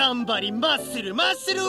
頑張りマッスルマッスル。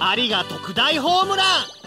ありが特大ホームラン。